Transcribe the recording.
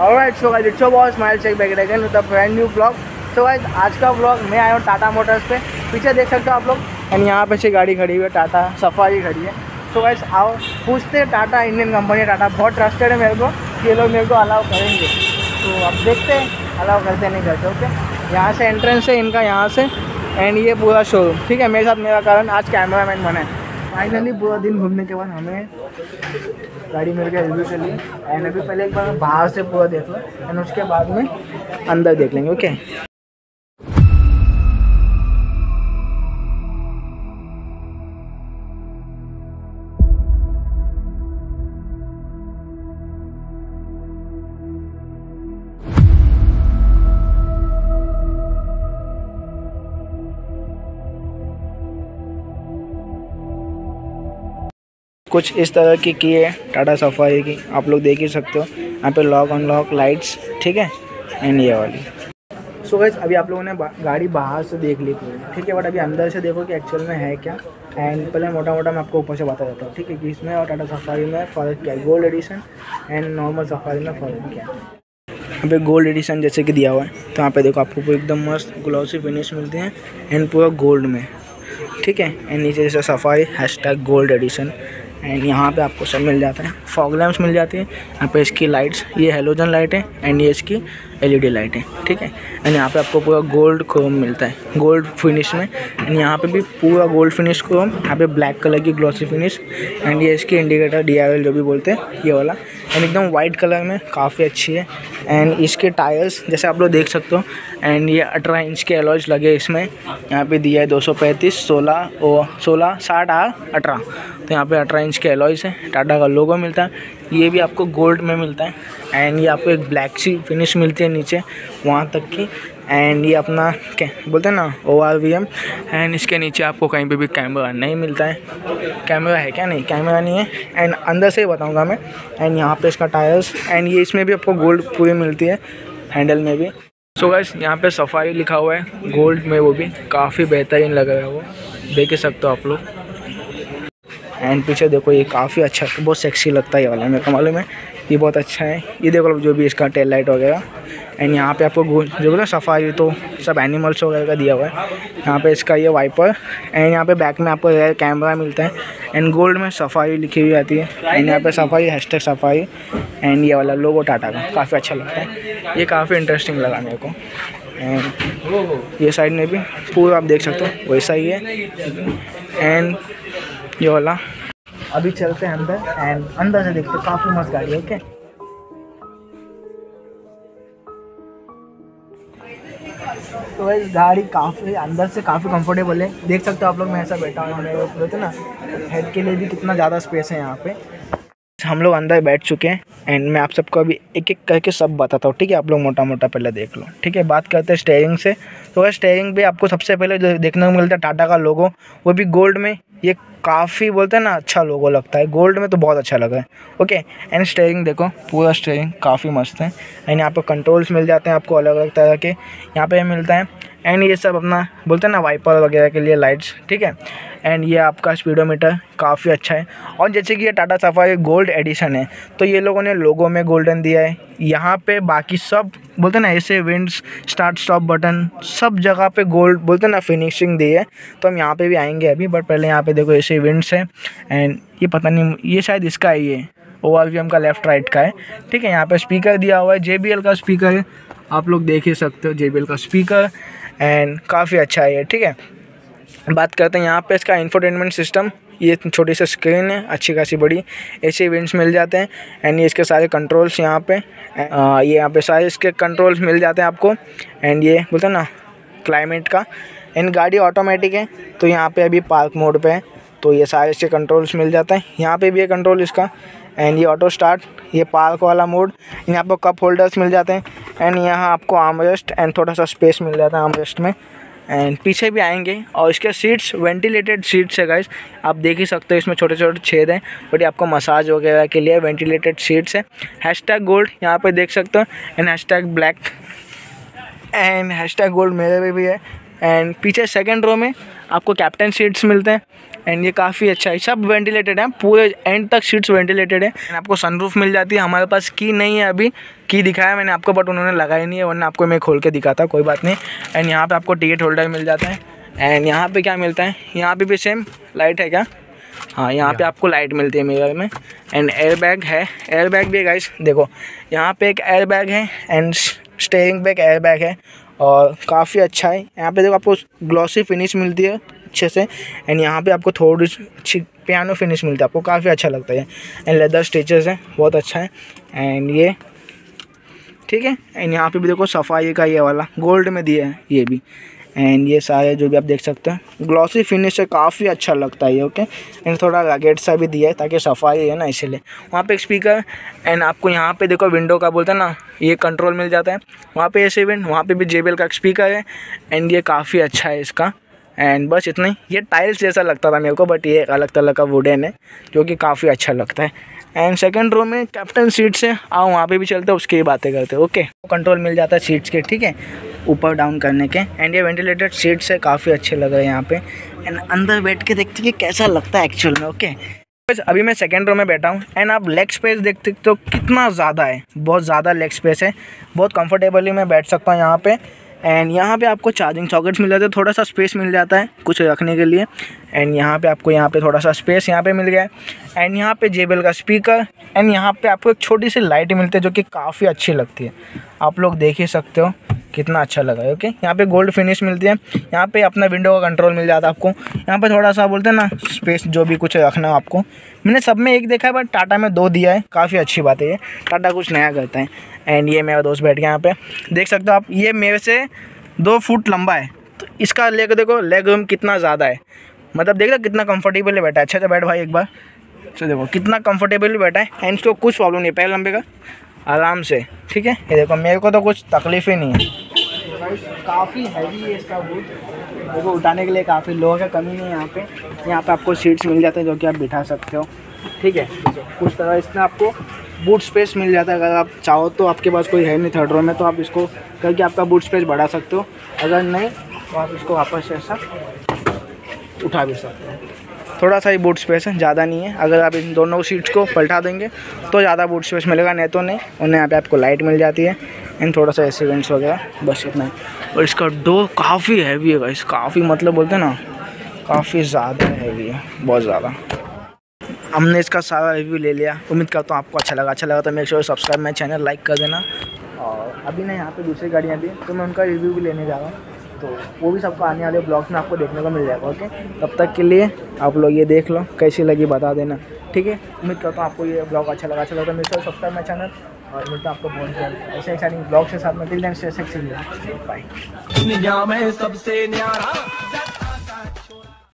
Alright so guys, it's your boy smile check back again with a brand new blog. So guys, आज का blog मैं आया हूँ Tata Motors पे। पीछे देख सकते हो आप लोग, एंड यहाँ पे से गाड़ी खड़ी हुई है, टाटा सफारी खड़ी है। सो गाइस, आओ पूछते हैं, टाटा इंडियन कंपनी है, टाटा बहुत ट्रस्टेड है मेरे को कि ये लोग मेरे को अलाउ करेंगे। तो अब देखते हैं अलाउ करते नहीं करते। ओके, यहाँ से एंट्रेंस है इनका, यहाँ से एंड ये पूरा शोरूम। ठीक है, मेरे साथ मेरा कारण आज कैमरा मैन बना है। फाइनली पूरा दिन घूमने के बाद हमें गाड़ी मिल गया रिव्यू के लिए। एंड अभी पहले एक बार बाहर से पूरा देख लो एंड उसके बाद में अंदर देख लेंगे। ओके, कुछ इस तरह की है टाटा सफारी की, आप लोग देख ही सकते हो। यहाँ पे लॉक अनलॉक लाइट्स, ठीक है, एंड ये वाली। सो गाइस, अभी आप लोगों ने गाड़ी बाहर से देख ली पूरी, ठीक है, बट अभी अंदर से देखो कि एक्चुअल में है क्या। एंड पहले मोटा मोटा मैं आपको ऊपर से बता देता हूँ, ठीक है, कि इसमें और टाटा सफारी में फ़र्क क्या है, gold edition and normal safari में फ़र्क क्या है। यहाँ पे गोल्ड एडिशन जैसे कि दिया हुआ है, तो यहाँ पे देखो आपको एकदम मस्त ग्लॉसी फिनिश मिलती है एंड पूरा गोल्ड में, ठीक है। एंड नीचे जैसे सफारी #गोल्ड एडिशन, एंड यहाँ पे आपको सब मिल जाता है। फॉग लैम्प्स मिल जाती है यहाँ पे, इसकी लाइट्स, ये हेलोजन लाइट है एंड ये इसकी एलईडी लाइट है, ठीक है। एंड यहाँ पे आपको पूरा गोल्ड क्रोम मिलता है, गोल्ड फिनिश में। एंड यहाँ पे भी पूरा गोल्ड फिनिश क्रोम, यहाँ पे ब्लैक कलर की ग्लॉसी फिनिश, एंड ये इसकी इंडिकेटर JBL जो भी बोलते हैं, ये वाला। एंड एकदम वाइट कलर में काफ़ी अच्छी है। एंड इसके टायर्स जैसे आप लोग देख सकते हो, एंड ये 18 इंच के अलॉयज लगे इसमें। यहाँ पे दिया है 235, 16 60R 18, तो यहाँ पे 18 इंच के अलॉयज है। टाटा का लोगो मिलता है, ये भी आपको गोल्ड में मिलता है। एंड ये आपको एक ब्लैक सी फिनिश मिलती है नीचे वहाँ तक की। एंड ये अपना क्या बोलते हैं ना, ORVM। एंड इसके नीचे आपको कहीं पे भी कैमरा नहीं मिलता है, कैमरा है क्या, नहीं कैमरा नहीं है। एंड अंदर से ही बताऊँगा मैं। एंड यहाँ पे इसका टायर्स, एंड ये इसमें भी आपको गोल्ड पूरी मिलती है, हैंडल में भी। सो गाइस, यहाँ पे सफारी लिखा हुआ है गोल्ड में, वो भी काफ़ी बेहतरीन लग रहा है, वो देख सकते हो आप लोग। एंड पीछे देखो, ये काफ़ी अच्छा, बहुत सेक्सी लगता है ये वाला, मेरे को मालूम है ये बहुत अच्छा है। ये देखो जो भी इसका टेल लाइट वगैरह। एंड यहाँ पे आपको जो बोला सफारी तो सब एनिमल्स वगैरह का दिया हुआ है। यहाँ पे इसका ये वाइपर, एंड यहाँ पे बैक में आपको रेयर कैमरा मिलता है। एंड गोल्ड में सफारी लिखी हुई आती है, एंड यहाँ पे सफारी #सफारी, एंड ये वाला लोगो टाटा का काफ़ी अच्छा लगता है, ये काफ़ी इंटरेस्टिंग लगा मेरे को। एंड ये साइड में भी पूरा आप देख सकते हो वैसा ही है, एंड ये वाला। अभी चलते हैं अंदर एंड अंदर से देखते, काफ़ी मस्त गाड़ी है। ओके, तो वैसे गाड़ी काफ़ी अंदर से काफ़ी कंफर्टेबल है, देख सकते हो आप लोग। मैं ऐसा बैठा हूँ, मेरे बोलते ना हेड के लिए भी कितना ज़्यादा स्पेस है यहाँ पे। हम लोग अंदर बैठ चुके हैं एंड मैं आप सबको अभी एक एक करके सब बताता हूँ, ठीक है। आप लोग मोटा मोटा पहले देख लो, ठीक है। बात करते हैं स्टेयरिंग से, तो स्टेयरिंग पे आपको सबसे पहले जो देखने को मिलता है टाटा का लोगो, वो भी गोल्ड में। ये काफ़ी बोलते हैं ना, अच्छा लोगो लगता है गोल्ड में, तो बहुत अच्छा लगा है। ओके, एंड स्टेयरिंग देखो, पूरा स्टेयरिंग काफ़ी मस्त है। एंड यहाँ पर कंट्रोल्स मिल जाते हैं आपको अलग अलग तरह के, यहाँ पर मिलता है। एंड ये सब अपना बोलते हैं ना वाइपर वगैरह के लिए लाइट्स, ठीक है। एंड ये आपका स्पीडोमीटर काफ़ी अच्छा है। और जैसे कि ये टाटा सफारी गोल्ड एडिशन है, तो ये लोगों ने लोगों में गोल्डन दिया है। यहाँ पे बाकी सब बोलते हैं ना, ऐसे विंड्स, स्टार्ट स्टॉप बटन, सब जगह पे गोल्ड बोलते हैं ना फिनिशिंग दी है। तो हम यहाँ पे भी आएंगे अभी, बट पहले यहाँ पे देखो ऐसे विंड्स है। एंड ये पता नहीं, ये शायद इसका है, ये ORVM का लेफ्ट राइट का है, ठीक है। यहाँ पर स्पीकर दिया हुआ है, JBL का स्पीकर है, आप लोग देख ही सकते हो JBL का स्पीकर, एंड काफ़ी अच्छा है ये, ठीक है। बात करते हैं यहाँ पे इसका इंफोटेनमेंट सिस्टम, ये छोटी सी स्क्रीन है, अच्छी खासी बड़ी, ऐसे इवेंट्स मिल जाते हैं। एंड ये इसके सारे कंट्रोल्स यहाँ पे, ये यहाँ पे सारे इसके कंट्रोल्स मिल जाते हैं आपको। एंड ये बोलते हैं ना क्लाइमेट का, एंड गाड़ी ऑटोमेटिक है, तो यहाँ पे अभी पार्क मोड पे है, तो ये सारे इसके कंट्रोल्स मिल जाते हैं। यहाँ पे भी है कंट्रोल इसका, एंड ये ऑटो स्टार्ट, ये पार्क वाला मोड। यहाँ आपको कप होल्डर्स मिल जाते हैं, एंड यहाँ आपको आर्मरेस्ट एंड थोड़ा सा स्पेस मिल जाता है आर्मरेस्ट में। एंड पीछे भी आएंगे, और इसके सीट्स वेंटिलेटेड सीट्स है गाइस, आप देख ही सकते हो, इसमें छोटे छोटे छेद हैं, बट ये आपको मसाज वगैरह के लिए वेंटिलेटेड सीट्स है। #गोल्ड यहाँ पे देख सकते हो, एंड #ब्लैक, एंड #गोल्ड मेरे पे भी है। एंड पीछे सेकंड रो में आपको कैप्टन सीट्स मिलते हैं, एंड ये काफ़ी अच्छा है, सब वेंटिलेटेड है, पूरे एंड तक सीट्स वेंटिलेटेड है। आपको सनरूफ मिल जाती है, हमारे पास की नहीं है, अभी की दिखाया मैंने आपको बट उन्होंने लगाई नहीं है, वरना आपको मैं खोल के दिखाता, कोई बात नहीं। एंड यहाँ पर आपको टिकट होल्डर मिल जाता है। एंड यहाँ पर क्या मिलता है, यहाँ पर भी सेम लाइट है क्या, हाँ यहाँ पे आपको लाइट मिलती है मिरर में। एंड एयरबैग है, एयरबैग भी है गाइस, देखो यहाँ पे एक एयरबैग है एंड स्टेयरिंग पे एक एयरबैग है और काफ़ी अच्छा है। यहाँ पे देखो आपको ग्लॉसी फिनिश मिलती है अच्छे से। एंड यहाँ पे आपको थोड़ी अच्छी पियानो फिनिश मिलती है, आपको काफ़ी अच्छा लगता है। एंड लेदर स्टिचेस है, बहुत अच्छा है। एंड ये ठीक है। एंड यहाँ पर भी देखो सफारी का ये वाला गोल्ड में दिया है ये भी। एंड ये सारे जो भी आप देख सकते हैं ग्लॉसी फिनिश से काफ़ी अच्छा लगता है ये, ओके। एंड थोड़ा लगेट सा भी दिया है ताकि सफाई है ना, इसीलिए। वहाँ पे एक स्पीकर, एंड आपको यहाँ पे देखो विंडो का बोलते हैं ना ये कंट्रोल मिल जाता है, वहाँ पे एसी विंड, वहाँ पे भी JBL का स्पीकर है। एंड ये काफ़ी अच्छा है इसका। एंड बस इतना ही, ये टाइल्स जैसा लगता था मेरे को बट ये अलग तरह का वुडन है जो कि काफ़ी अच्छा लगता है। एंड सेकंड रो में कैप्टन सीट्स है, आओ वहाँ पे भी चलते हैं, उसकी बातें करते हैं, ओके। कंट्रोल मिल जाता है सीट्स के, ठीक है, ऊपर डाउन करने के। एंड ये वेंटिलेटेड सीट्स है, काफ़ी अच्छे लग रहे हैं यहाँ पे। एंड अंदर बैठ के देखते हैं कि कैसा लगता है एक्चुअल में, ओके। बस अभी मैं सेकंड रो में बैठा हूँ। एंड आप लेग स्पेस देखते तो कितना ज़्यादा है, बहुत ज़्यादा लेग स्पेस है, बहुत कम्फर्टेबली मैं बैठ सकता हूँ यहाँ पर। एंड यहाँ पे आपको चार्जिंग सॉकेट्स मिल जाते हैं, थोड़ा सा स्पेस मिल जाता है कुछ रखने के लिए। एंड यहाँ पे आपको यहाँ पे थोड़ा सा स्पेस यहाँ पे मिल गया है। एंड यहाँ पे JBL का स्पीकर, एंड यहाँ पे आपको एक छोटी सी लाइट मिलती है जो कि काफ़ी अच्छी लगती है, आप लोग देख ही सकते हो कितना अच्छा लगा है, ओके। यहाँ पे गोल्ड फिनिश मिलती है, यहाँ पे अपना विंडो का कंट्रोल मिल जाता है आपको। यहाँ पे थोड़ा सा बोलते हैं ना स्पेस जो भी कुछ रखना हो आपको, मैंने सब में एक देखा है बट टाटा में दो दिया है, काफ़ी अच्छी बात है ये, टाटा कुछ नया करता है। एंड ये मेरा दोस्त बैठ गया यहाँ पे, देख सकते हो आप, ये मेरे से 2 फुट लंबा है, तो इसका लेग देखो, लेग रूम कितना ज़्यादा है, मतलब देख लो कितना कम्फर्टेबल है बैठा है। अच्छा तो बैठ भाई एक बार, तो देखो कितना कम्फर्टेबल बैठा है। एंड इसको कुछ प्रॉब्लम नहीं, पैर लंबे का आराम से, ठीक है, ये देखो मेरे को तो कुछ तकलीफ ही नहीं है। काफ़ी हैवी है इसका बूट, देखो उठाने के लिए काफ़ी लोग है, कमी नहीं है यहाँ पे। यहाँ पे आपको सीट्स मिल जाते हैं जो कि आप बिठा सकते हो, ठीक है, कुछ तरह इसमें आपको बूट स्पेस मिल जाता है। अगर आप चाहो तो आपके पास कोई है नहीं थर्ड रो में, तो आप इसको करके आपका बूट स्पेस बढ़ा सकते हो, अगर नहीं तो आप इसको वापस ऐसा उठा भी सकते हो। थोड़ा सा ही बूट स्पेस है, ज़्यादा नहीं है, अगर आप इन दोनों सीट्स को पलटा देंगे तो ज़्यादा बूट स्पेस मिलेगा, नहीं तो नहीं। और यहाँ पे आपको लाइट मिल जाती है एंड थोड़ा सा एसी वेंट्स वगैरह, बस इतना है। और इसका डोर काफ़ी हैवी है गाइस, काफ़ी मतलब बोलते हैं ना काफ़ी ज़्यादा हैवी है, बहुत ज़्यादा। हमने इसका सारा रिव्यू ले लिया, उम्मीद करता हूँ आपको अच्छा लगा। अच्छा लगा तो make sure subscribe my channel, like कर देना। और अभी ना यहाँ पर दूसरी गाड़ियाँ भी, तो मैं उनका रिव्यू भी लेने जा रहा हूँ, तो वो भी सबको आने वाले ब्लॉग्स में आपको देखने को मिल जाएगा, ओके। तब तक के लिए आप लोग ये देख लो, कैसी लगी बता देना, ठीक है। उम्मीद करता हूँ आपको ये ब्लॉग अच्छा लगा। अच्छा लगा तो मेरे साथ सब्सक्राइब माई चैनल, और मिलता हूँ आपको बहुत ऐसे एक्साइटिंग ब्लॉग के साथ में। Till then stay safe, bye.